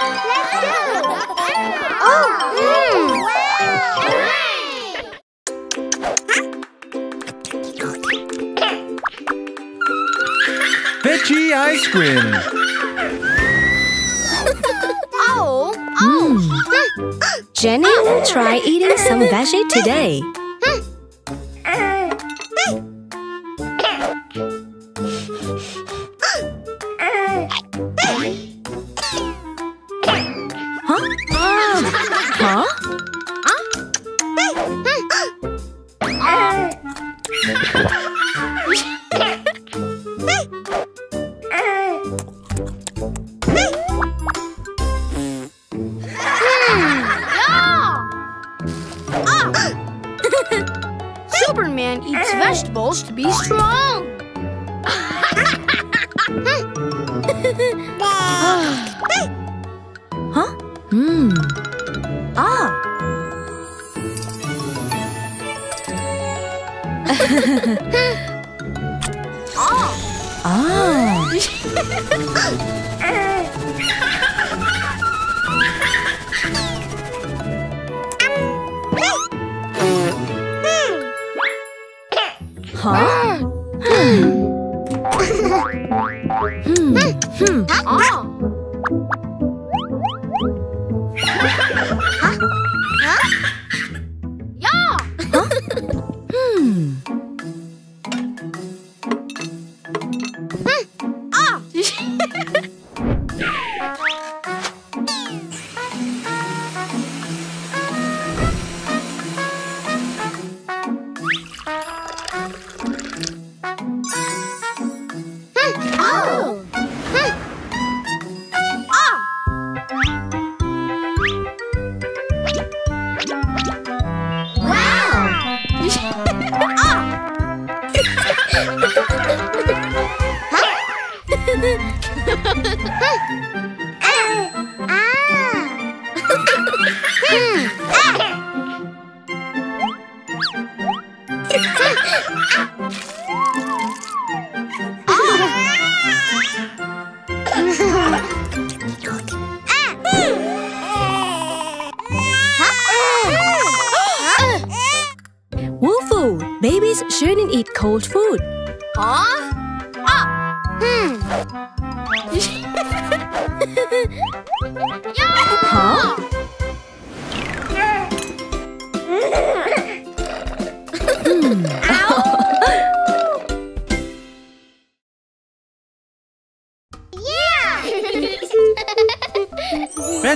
Let's go! Oh! Mm. Wow! Hooray! Veggie ice cream! Oh! Oh! Jenny will try eating some veggie today.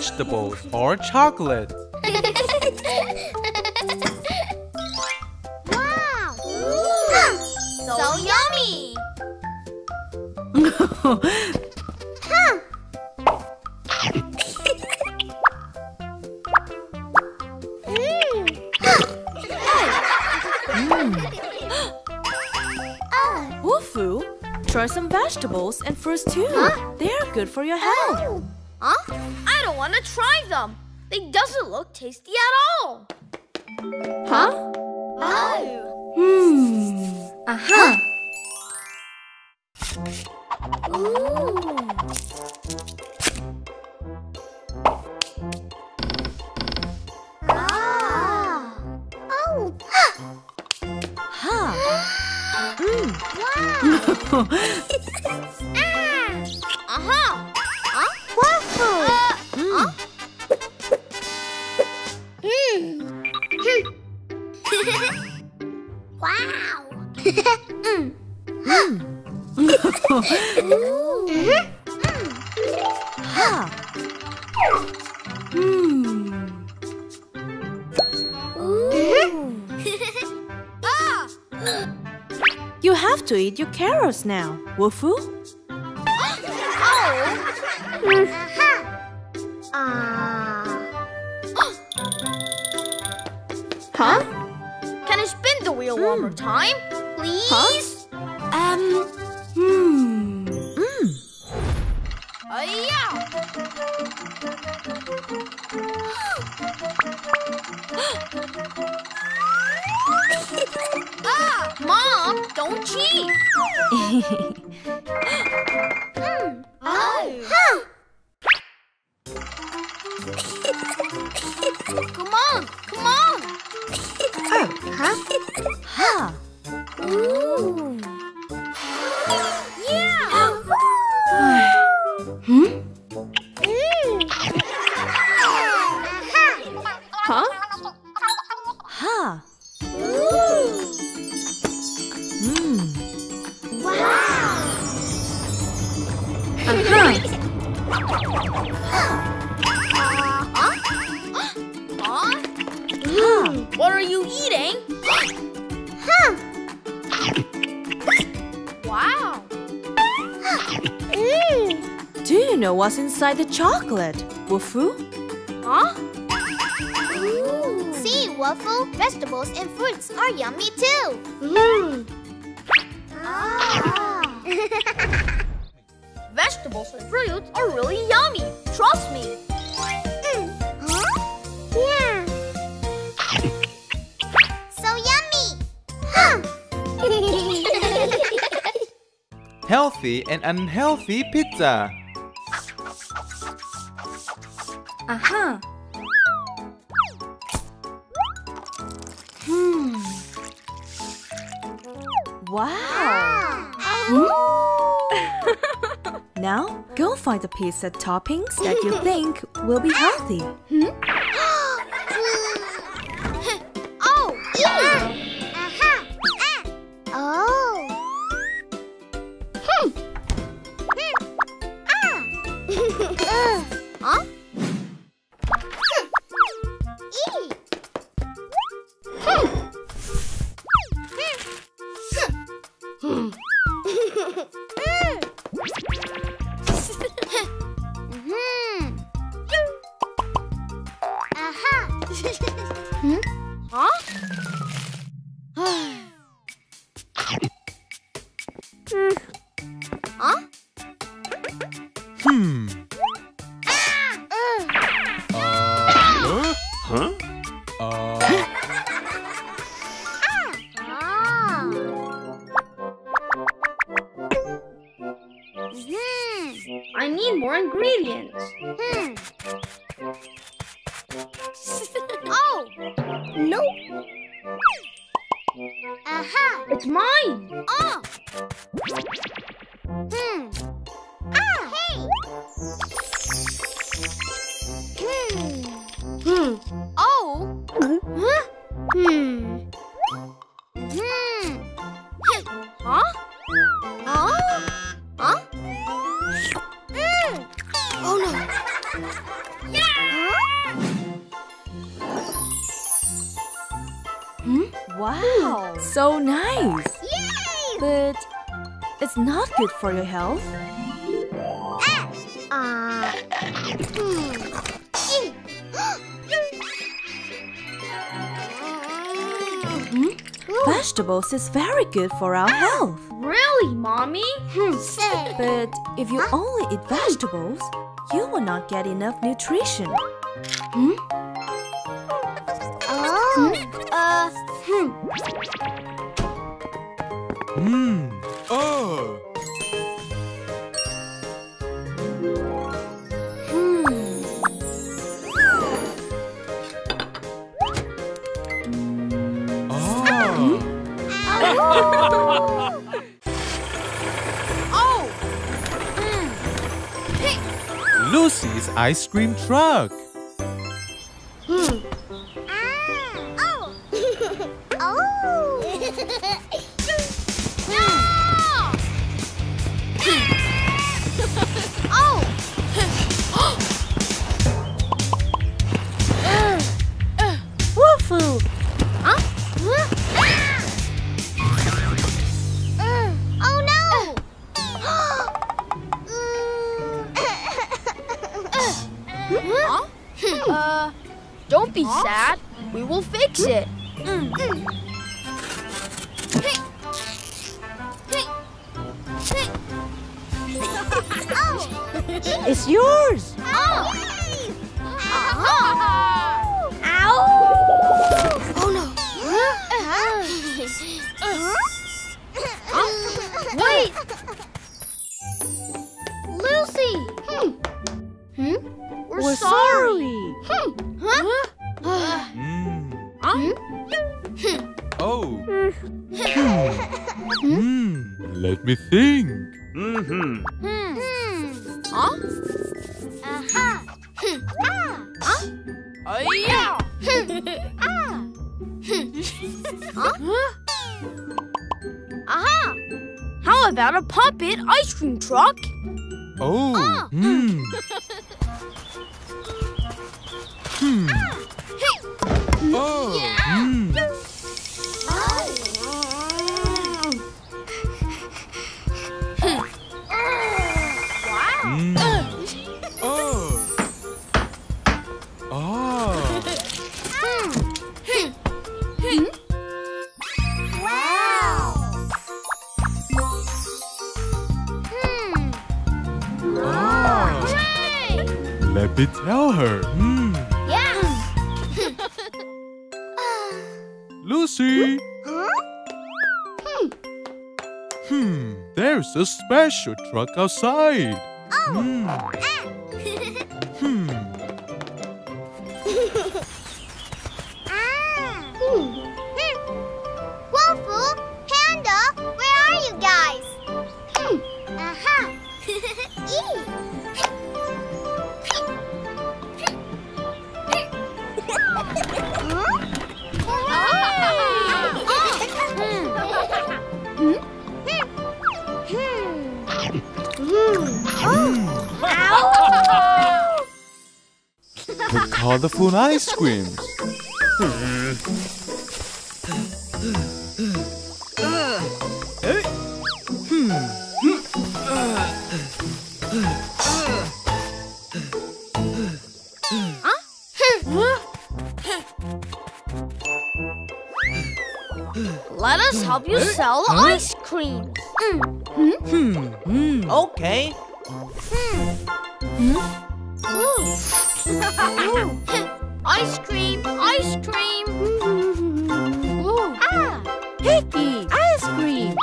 Vegetables or chocolate. Wow! So yummy! Wolfoo, try some vegetables and fruits too. Huh? They are good for your health. Oh. Huh? I don't want to try them. They doesn't look tasty at all. Huh? Oh. Hmm. Uh-huh. You have to eat your carrots now, Wolfoo. Huh? Can I spin the wheel one more time, please? Huh? Mom, don't cheat! Come on, come on. Oh, huh? Huh. Ooh. Yeah. Hmm? Huh? Huh. Hmm. Wow. What are you eating? Huh. Wow. Do you know what's inside the chocolate, Wolfoo? Huh? See, Wolfoo, vegetables and fruits are yummy too. Mm. Ah. Vegetables and fruits are really yummy. Trust me. Mm. Huh? Yeah. So yummy. Huh. Healthy and unhealthy pizza. Uh-huh. Hmm. Wow. Hmm? Now, go find the pizza toppings that you think will be healthy. Hmm? Oh, yeah. Good for your health. Vegetables is very good for our health. Really, Mommy? But if you only eat vegetables, you will not get enough nutrition. Hmm? Lucy's ice cream truck. Lucy! We're sorry! Huh? Oh. Let me think. How about a puppet ice cream truck? Oh. Oh. Yeah. Let me tell her. Yeah. Lucy. There's a special truck outside. Oh. Wolfoo, Panda, where are you guys? The colorful ice cream. Let us help you sell ice cream. Okay. Ice cream, ice cream. Picky ice cream.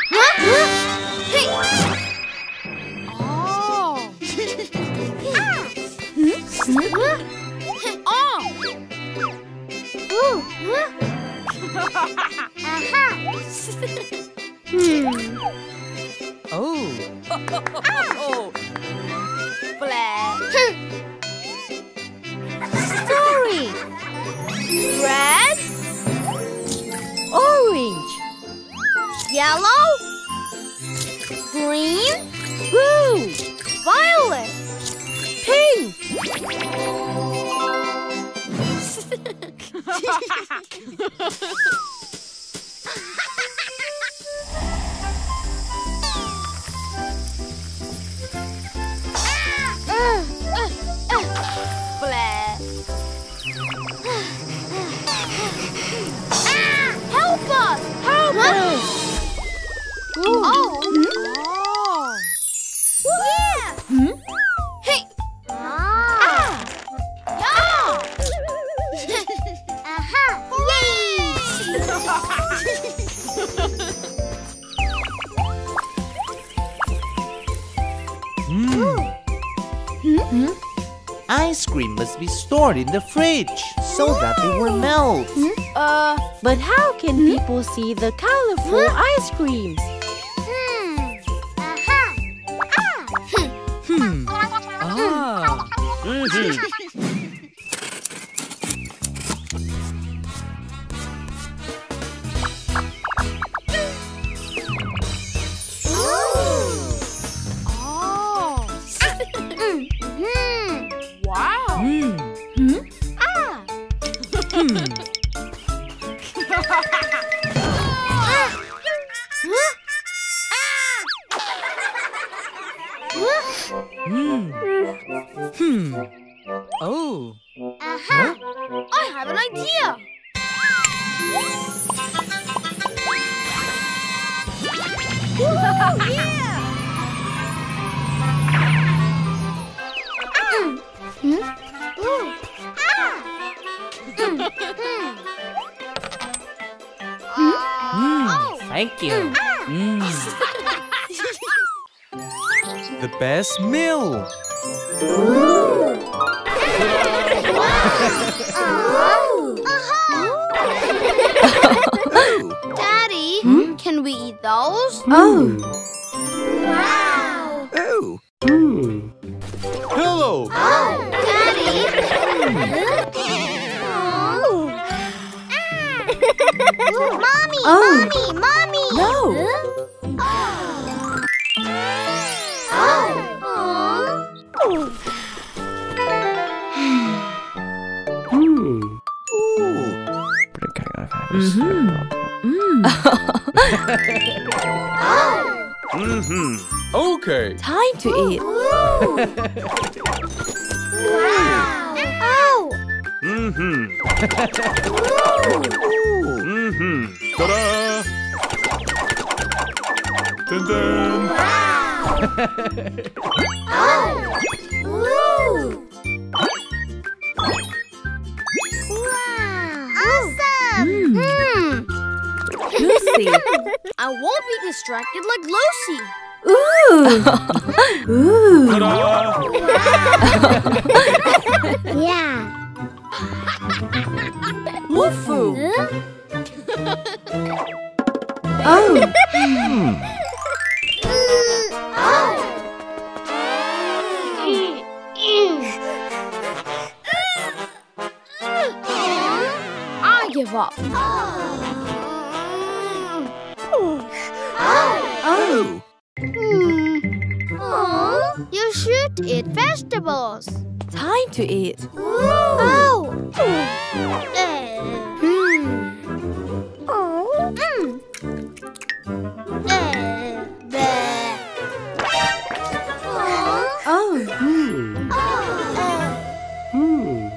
Story. Red, orange, yellow, green, blue, violet, pink. Help us! Help us! Ice cream must be stored in the fridge so that it will melt. But how can people see the colorful ice creams? I have an idea. Woo, thank you. The best meal. Wow. Oh! Wow! Oh! Mm. Hello! Oh, Daddy! Oh. Ah. Mommy! Oh. Mommy! Mommy! No! Mm-hmm. Mm-hmm. Okay. Time to eat. Wow. Oh. Mm-hmm. Mm-hmm. Ta-da. Dandan. Wow. Oh. Woo. Lucy, I won't be distracted like Lucy. Ooh. Ooh. Wow. Yeah. Wolfoo. Oh. Hmm. I give up. Oh. Mm. You should eat vegetables. Time to eat. Ooh. Oh. Mm. Oh. Mm. Oh. Mm. Mm.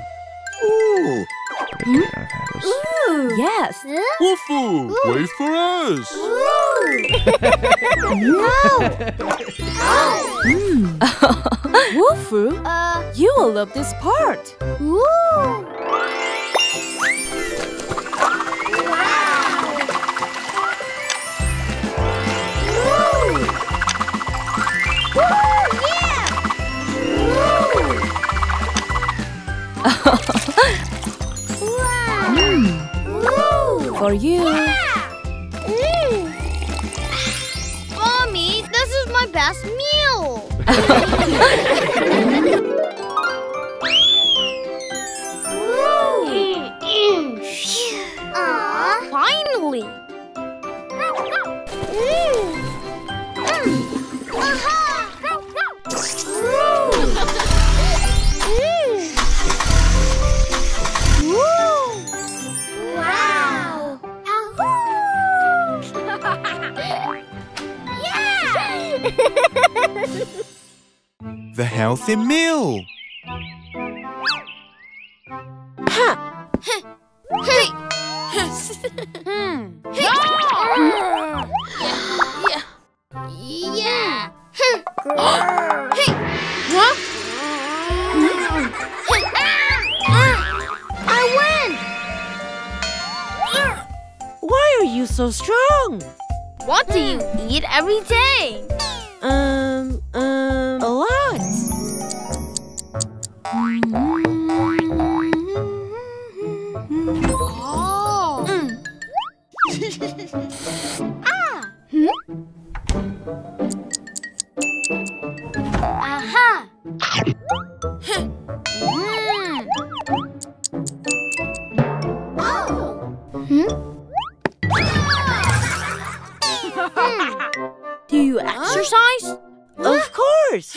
Ooh. Ooh. Yes. Wolfoo, wait for us. No! Oh. Mm. Wolfoo, you will love this part. Ooh. For you. Yeah. Mm. Mommy, this is my best meal. Finally. The healthy meal. Ha! Hey! Yeah! Yeah! Hey! What? I win! Why are you so strong? What do you eat every day? A lot. Oh. Mm. Ah. Hmm? Aha. Mm. Oh. Hmm? Do you exercise? Of course!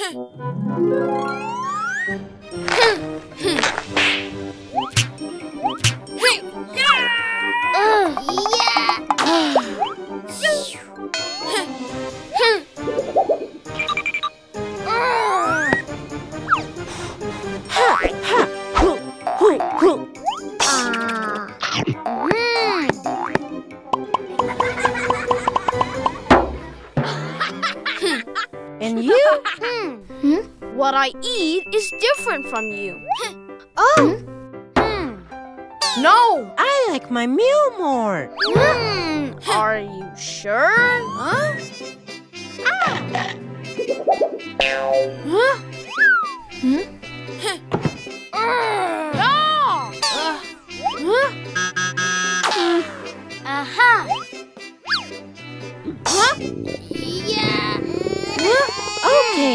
What I eat is different from you. Oh! Mm. No! I like my meal more. Mm. Are you sure? Huh? Ah. Huh? Hmm? No! Huh? Aha! Huh?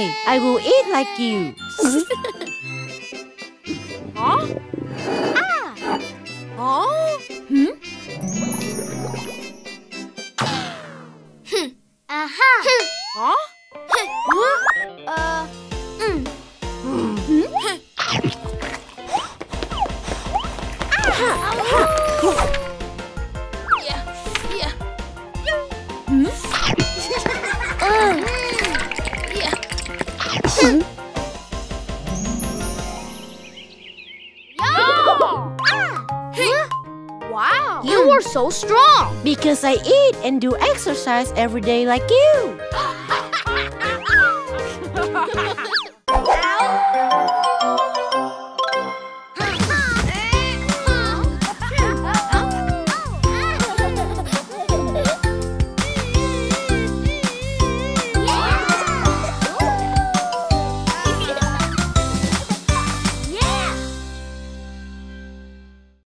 day, I will eat like you. Huh? Ah! Oh? Hmm? Aha! Huh? So strong because I eat and do exercise every day like you.